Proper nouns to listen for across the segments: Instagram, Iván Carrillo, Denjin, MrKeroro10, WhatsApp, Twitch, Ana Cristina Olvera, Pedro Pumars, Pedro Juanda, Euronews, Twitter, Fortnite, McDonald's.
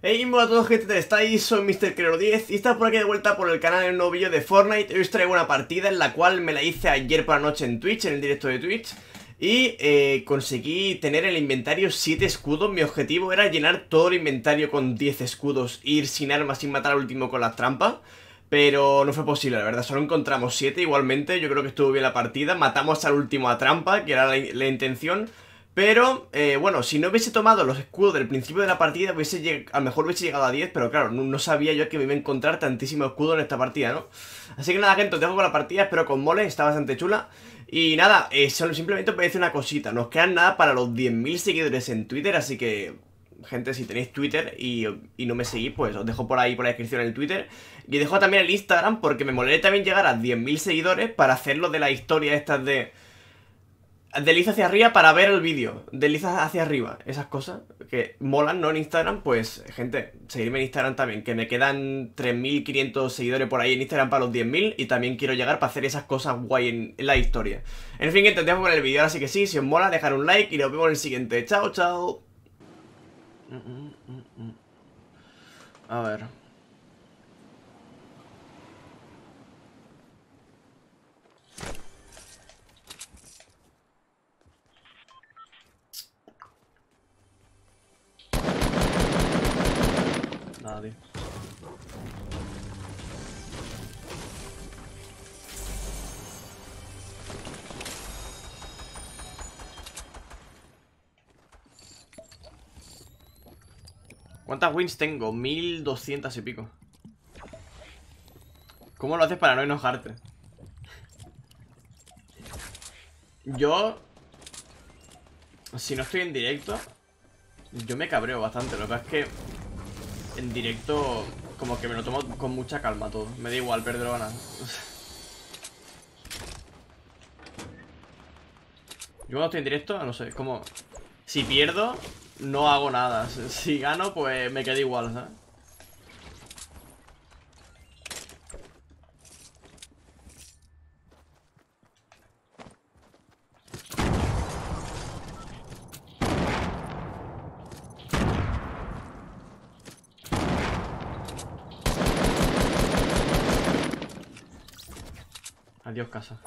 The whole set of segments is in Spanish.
Hey, hola a todos, gente, ¿cómo estáis? Soy MrKeroro10 y estamos por aquí de vuelta por el canal en un nuevo vídeo de Fortnite. Hoy os traigo una partida en la cual me la hice ayer por la noche en Twitch, en el directo de Twitch. Y conseguí tener en el inventario 7 escudos. Mi objetivo era llenar todo el inventario con 10 escudos, ir sin armas, sin matar al último con las trampas. Pero no fue posible, la verdad, solo encontramos 7 igualmente. Yo creo que estuvo bien la partida, matamos al último a trampa, que era la intención. Pero, bueno, si no hubiese tomado los escudos del principio de la partida, a lo mejor hubiese llegado a 10, pero claro, no sabía yo que me iba a encontrar tantísimo escudo en esta partida, ¿no? Así que nada, gente, os dejo con la partida, espero que os mole, está bastante chula. Y nada, solo simplemente os voy a decir una cosita, nos quedan nada para los 10.000 seguidores en Twitter, así que... gente, si tenéis Twitter y no me seguís, pues os dejo por ahí por la descripción el Twitter. Y dejo también el Instagram, porque me molaría también llegar a 10.000 seguidores para hacer lo de la historia estas de... desliza hacia arriba para ver el vídeo, desliza hacia arriba, esas cosas que molan, ¿no? En Instagram, pues, gente, seguidme en Instagram también, que me quedan 3.500 seguidores por ahí en Instagram para los 10.000. Y también quiero llegar para hacer esas cosas guay en la historia. En fin, que te dejo con el vídeo, así que sí, si os mola, dejar un like y nos vemos en el siguiente. Chao, chao. A ver. Nadie. ¿Cuántas wins tengo? 1200 y pico. ¿Cómo lo haces para no enojarte? Yo... si no estoy en directo, yo me cabreo bastante. Lo que es que en directo como que me lo tomo con mucha calma todo. Me da igual perder o ganar. Yo cuando estoy en directo, no sé, como... si pierdo... no hago nada. Si gano, pues me queda igual, ¿sabes? Adiós, casa.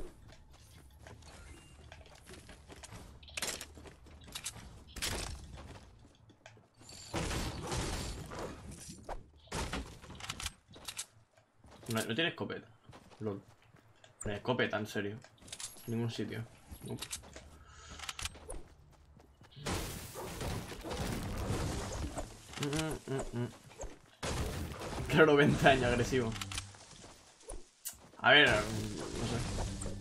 No tiene escopeta. Lol. No hay escopeta, en serio. En ningún sitio. No. Claro, 20 años, agresivo. A ver, no sé.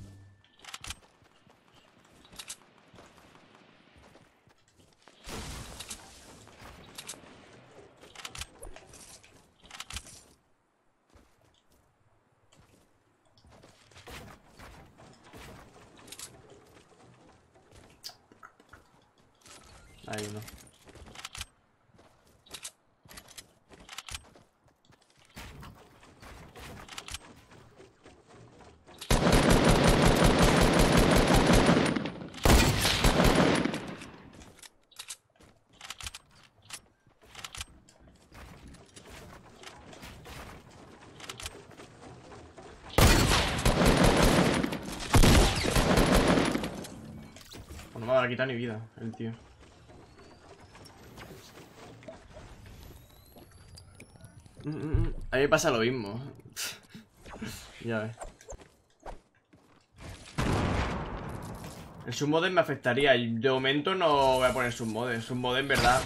Ahí no. No me va a quitar ni vida el tío. A mí me pasa lo mismo. Ya ves. El submodem me afectaría. De momento no voy a poner submodem. Submodem, ¿verdad?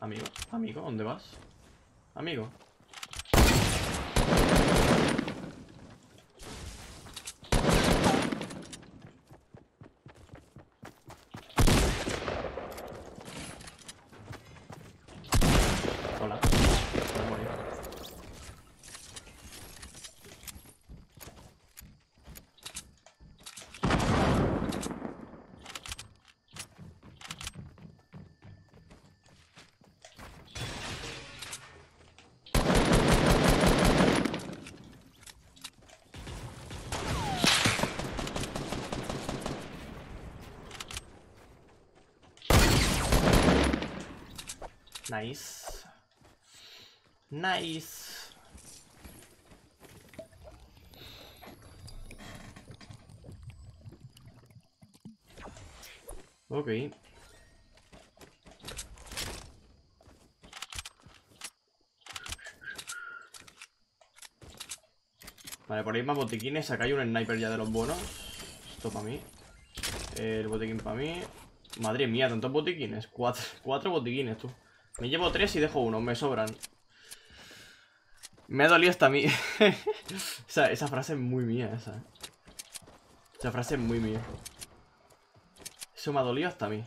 Amigo, amigo, ¿dónde vas? Amigo. Nice. Nice. Ok. Vale, por ahí más botiquines. Acá hay un sniper ya de los buenos. Esto para mí. El botiquín para mí. Madre mía, tantos botiquines. Cuatro botiquines, tú. Me llevo 3 y dejo 1. Me sobran. Me ha dolido hasta a mí. Esa frase es muy mía, esa. Esa frase es muy mía. Eso me ha dolido hasta a mí.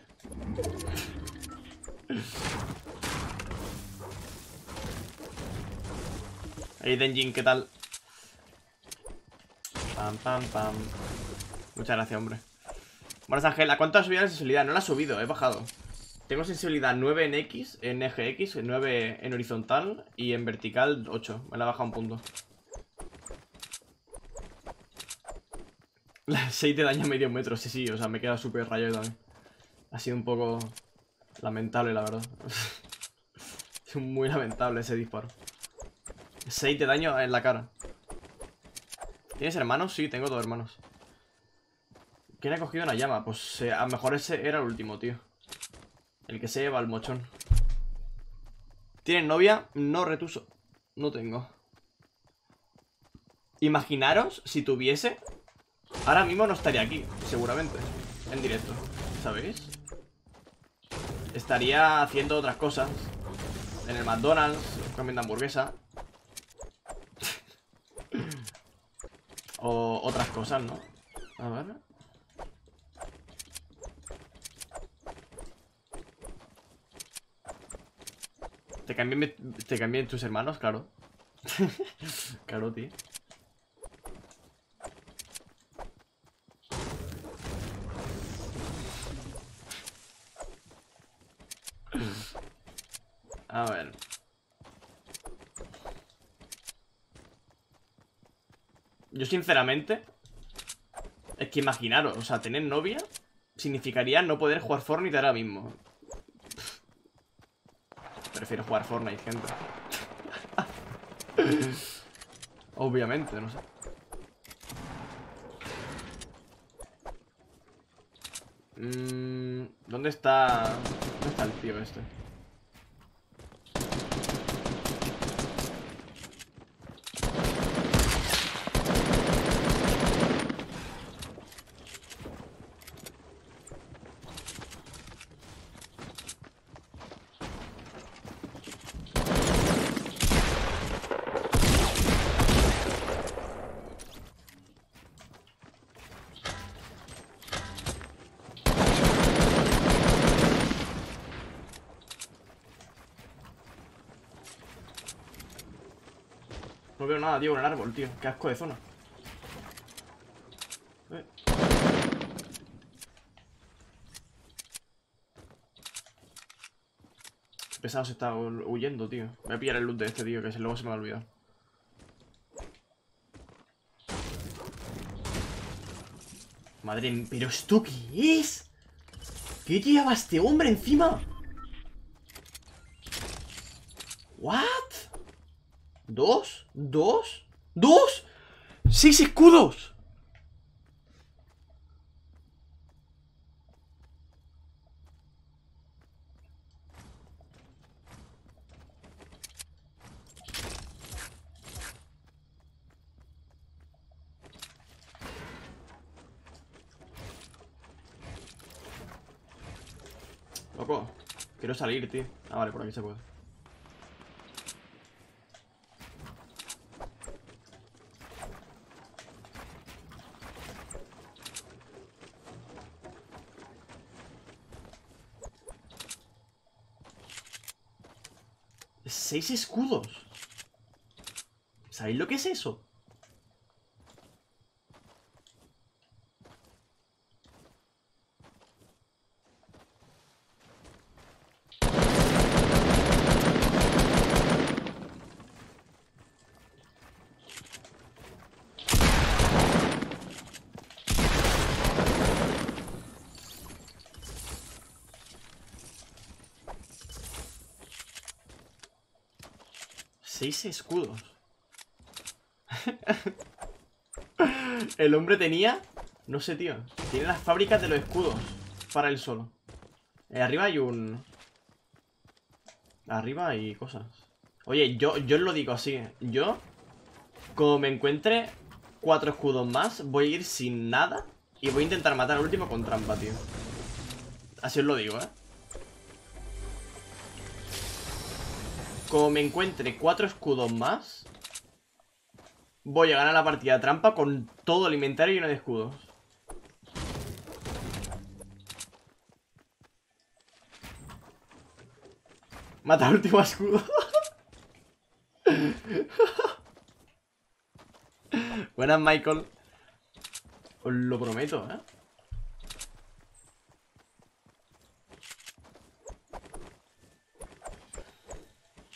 Hey, Denjin, ¿qué tal? Pam, pam, pam. Muchas gracias, hombre. Buenas, Ángela. ¿Cuánto ha subido la sensibilidad? No la ha subido, he bajado. Tengo sensibilidad 9 en X, en eje X, 9 en horizontal y en vertical 8. Me la ha bajado un punto. 6 de daño a medio metro, sí, sí. O sea, me he quedado súper rayado también. Ha sido un poco lamentable, la verdad. Es muy lamentable ese disparo. 6 de daño en la cara. ¿Tienes hermanos? Sí, tengo 2 hermanos. ¿Quién ha cogido una llama? Pues a lo mejor ese era el último, tío. El que se lleva el mochón. ¿Tienes novia? No, retuso. No tengo. Imaginaros si tuviese. Ahora mismo no estaría aquí, seguramente. En directo, ¿sabéis? Estaría haciendo otras cosas. En el McDonald's, comiendo hamburguesa. O otras cosas, ¿no? A ver. Te cambié tus hermanos, claro. Claro, tío. A ver. Yo sinceramente, es que imaginaros, o sea, tener novia significaría no poder jugar Fortnite ahora mismo. Prefiero jugar Fortnite, gente. Obviamente, no sé. ¿Dónde está? ¿Dónde está el tío este? No veo nada, tío, con el árbol, tío. Qué asco de zona. Qué pesado se está huyendo, tío. Voy a pillar el loot de este, tío, que luego se me va a olvidar. Madre mía, ¿pero esto qué es? ¿Qué lleva este hombre encima? ¿What? ¿Dos? ¡6 escudos! Loco, quiero salir, tío. Ah, vale, por aquí se puede. ¡6 escudos! ¿Sabéis lo que es eso? 6 escudos. El hombre tenía... No sé, tío. Tiene las fábricas de los escudos para él solo. Arriba hay un... Arriba hay cosas. Oye, yo os lo digo así. Yo, como me encuentre 4 escudos más, voy a ir sin nada y voy a intentar matar al último con trampa, tío. Así os lo digo, ¿eh? Como me encuentre 4 escudos más, voy a ganar la partida de trampa con todo el inventario lleno de escudos. Mata al último escudo. Buenas, Michael. Os lo prometo, ¿eh?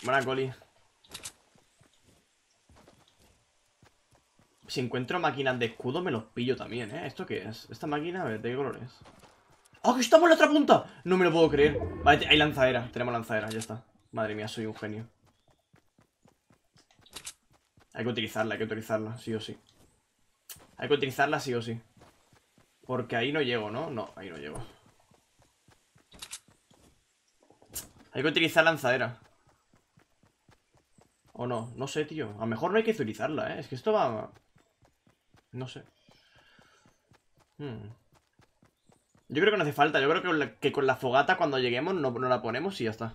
Buena, Coli. Si encuentro máquinas de escudo, me los pillo también, ¿eh? ¿Esto qué es? Esta máquina, a ver, ¿de qué color es? ¡Ah, que estamos en la otra punta! No me lo puedo creer. Vale, hay lanzadera. Tenemos lanzadera, ya está. Madre mía, soy un genio. Hay que utilizarla, sí o sí. Hay que utilizarla, sí o sí. Porque ahí no llego, ¿no? No, ahí no llego. Hay que utilizar lanzadera. O no, no sé, tío. A lo mejor no hay que utilizarla, ¿eh? Es que esto va... No sé. Yo creo que no hace falta. Yo creo que con la fogata cuando lleguemos no la ponemos y ya está.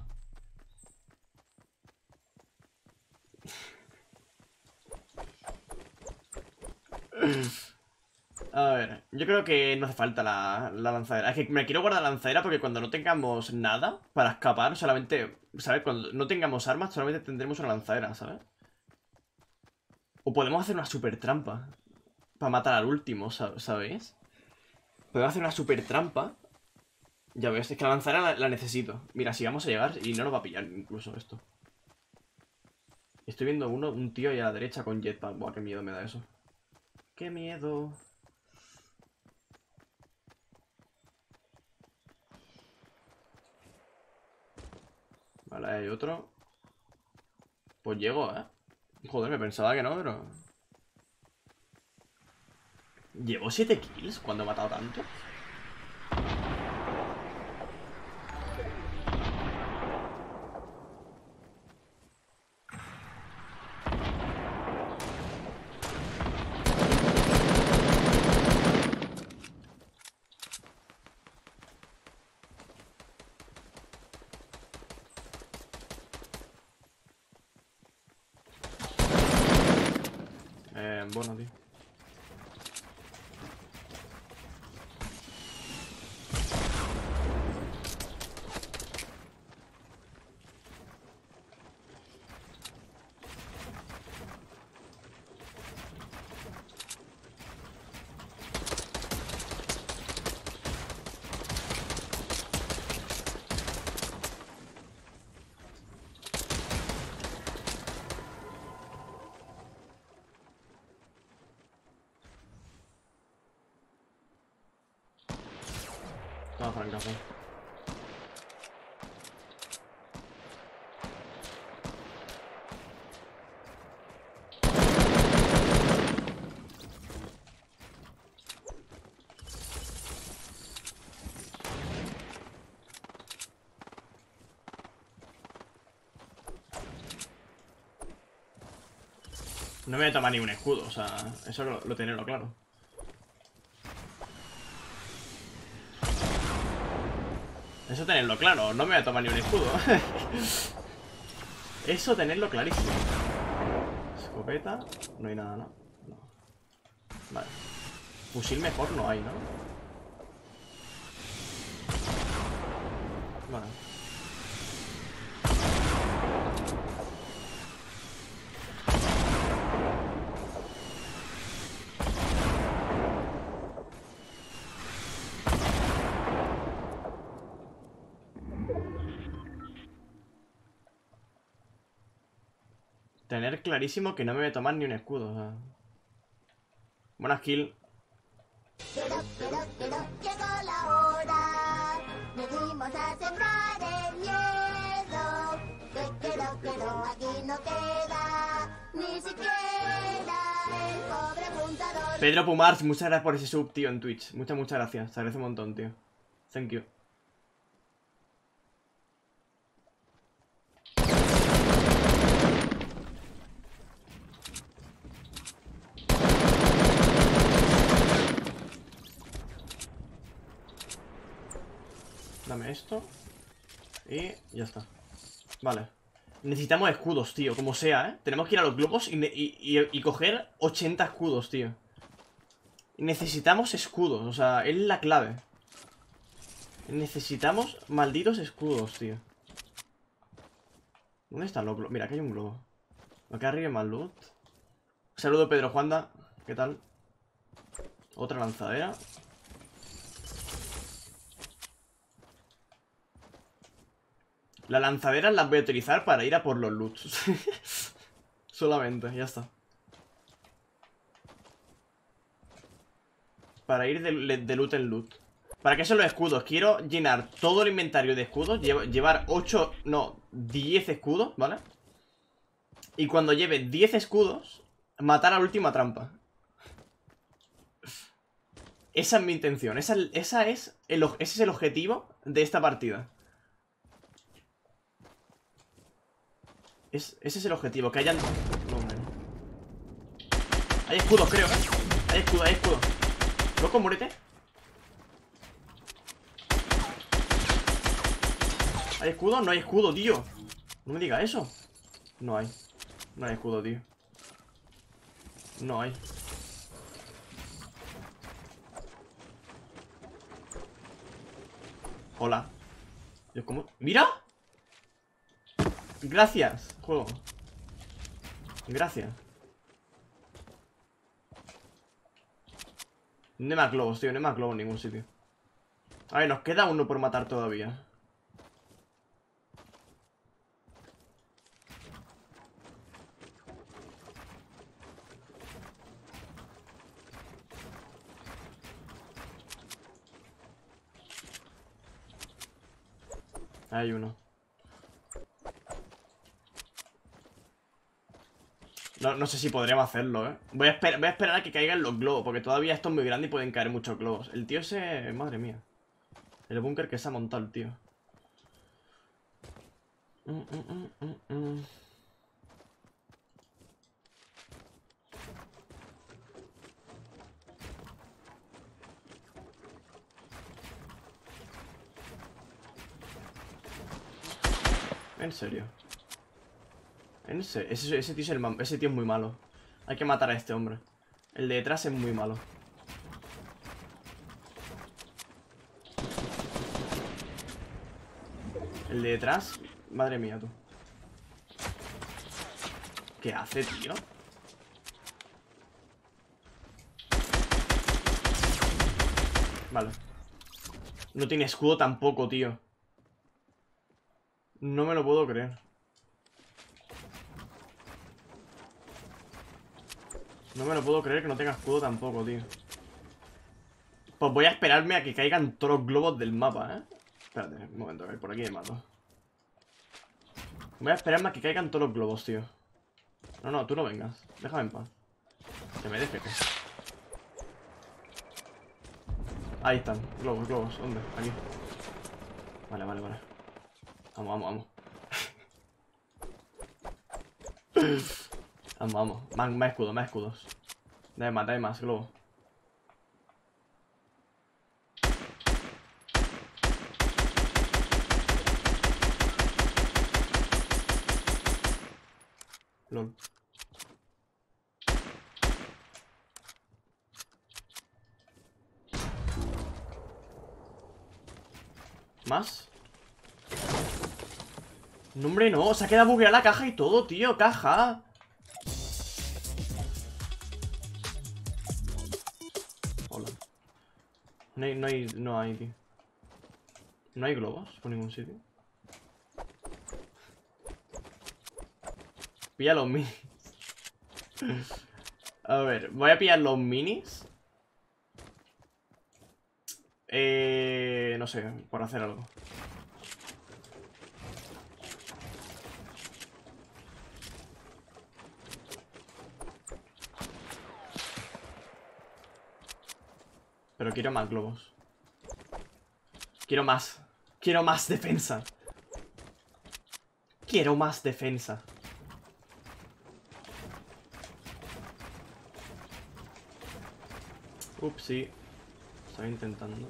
A ver, yo creo que no hace falta la lanzadera. Es que me quiero guardar la lanzadera porque cuando no tengamos nada para escapar, solamente, ¿sabes? Cuando no tengamos armas, solamente tendremos una lanzadera, ¿sabes? O podemos hacer una super trampa para matar al último, ¿sabéis? Podemos hacer una super trampa. Ya ves, es que la lanzadera la necesito. Mira, si vamos a llegar y no nos va a pillar incluso esto. Estoy viendo un tío ahí a la derecha con jetpack. Buah, qué miedo me da eso. Qué miedo. Vale, hay otro. Pues llego, ¿eh? Joder, me pensaba que no, pero... ¿Llevo 7 kills cuando he matado tanto? Bueno, tío. No me voy a tomar ni un escudo, o sea, eso lo tenerlo claro. Eso tenerlo claro, no me voy a tomar ni un escudo. Eso tenerlo clarísimo. Escopeta, no hay nada, ¿no? No. Vale. Fusil mejor no hay, ¿no? Vale. Tener clarísimo que no me voy a tomar ni un escudo, o sea. Buenas, kill. Pero, llegó la hora. Venimos a sembrar el miedo. Pero, aquí no queda. Pedro Pumars, muchas gracias por ese sub, tío, en Twitch. Muchas gracias. Te agradezco un montón, tío. Thank you. Dame esto. Y ya está. Vale. Necesitamos escudos, tío, como sea, ¿eh? Tenemos que ir a los globos y coger 80 escudos, tío. Necesitamos escudos, o sea, es la clave. Necesitamos malditos escudos, tío. ¿Dónde están los globos? Mira, aquí hay un globo. Acá arriba hay más loot. Saludo, Pedro Juanda. ¿Qué tal? Otra lanzadera. Las lanzaderas las voy a utilizar para ir a por los loots. Solamente, ya está. Para ir de loot en loot. ¿Para qué son los escudos? Quiero llenar todo el inventario de escudos. Llevar 8, no, 10 escudos, ¿vale? Y cuando lleve 10 escudos, matar a la última trampa. Esa es mi intención. Ese es el objetivo de esta partida. Ese es el objetivo, que hayan... No, hombre. Hay escudos, creo. Hay escudos. Loco, muérete. ¿Hay escudo? No hay escudo, tío. No me diga eso. No hay. No hay escudo, tío. No hay. Hola. Dios, ¿cómo? ¡Mira! Gracias, juego. Gracias. No hay más globos, tío. No hay más globos en ningún sitio. A ver, nos queda uno por matar todavía. Hay uno. No sé si podríamos hacerlo, ¿eh? Voy a esperar a que caigan los globos, porque todavía esto es muy grande y pueden caer muchos globos. El tío ese... Madre mía. El búnker que se ha montado el tío. En serio. Ese tío es muy malo. Hay que matar a este hombre. El de detrás es muy malo. El de detrás... Madre mía, tú. ¿Qué hace, tío? Vale. No tiene escudo tampoco, tío. No me lo puedo creer. No me lo puedo creer que no tenga escudo tampoco, tío. Pues voy a esperarme a que caigan todos los globos del mapa, ¿eh? Espérate, un momento, a ver, por aquí me mato. Voy a esperarme a que caigan todos los globos, tío. No, no, tú no vengas. Déjame en paz. Que me dejes. Ahí están, globos. ¿Dónde? Aquí. Vale. Vamos. Vamos, más escudos. Dame más, globo. LOL. ¿Más? No, hombre, no. Se ha quedado bugueada la caja y todo, tío. Caja. No hay, tío. No hay globos por ningún sitio. Pilla los minis. A ver, voy a pillar los minis. No sé, por hacer algo. Pero quiero más globos. Quiero más. Quiero más defensa. Quiero más defensa. Upsi. Estaba intentando.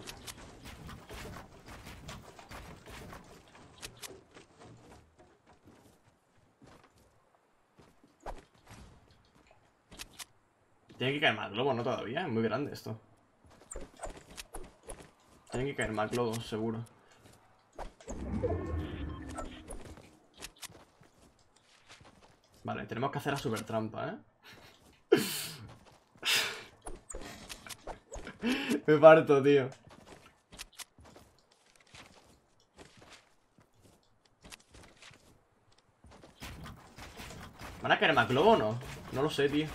Tiene que caer más globos, ¿no? Todavía. Es muy grande esto. Tienen que caer más globos, seguro. Vale, tenemos que hacer la super trampa, ¿eh? Me parto, tío. ¿Van a caer más globos o no? No lo sé, tío.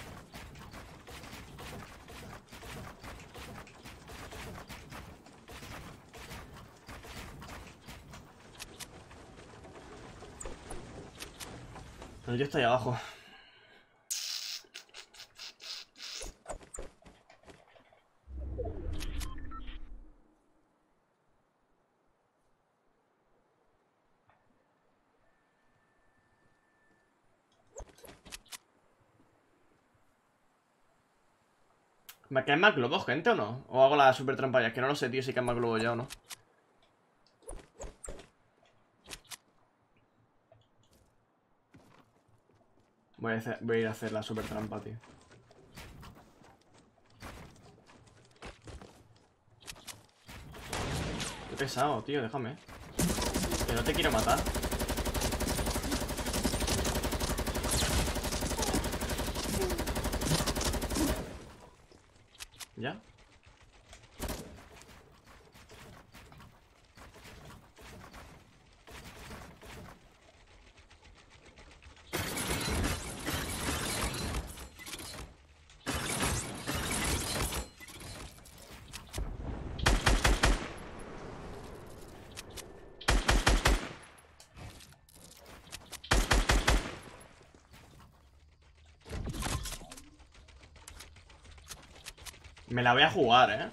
Yo estoy abajo. ¿Me caen más globos, gente, o no? ¿O hago la super trampa ya? Es que no lo sé, tío, si caen más globos ya o no. Voy a ir a hacer la super trampa, tío. Qué pesado, tío, déjame. Que no te quiero matar. ¿Ya? Me la voy a jugar, ¿eh?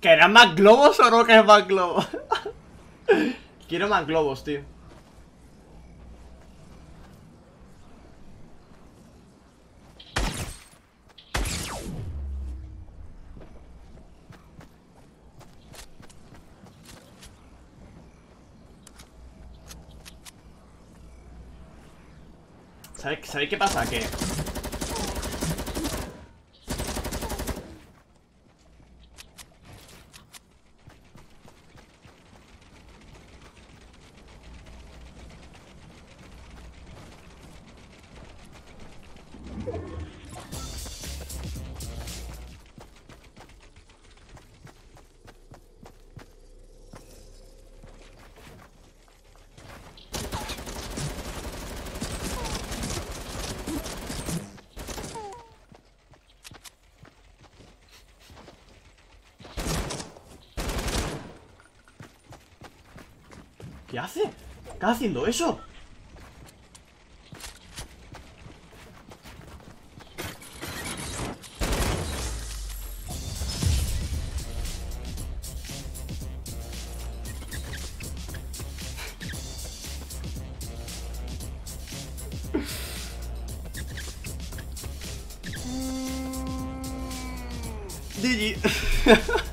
¿Querrán más globos o no querrán más globos? Quiero más globos, tío. ¿Sabéis qué pasa? Que... ¿Qué hace? ¿Qué está haciendo eso? GG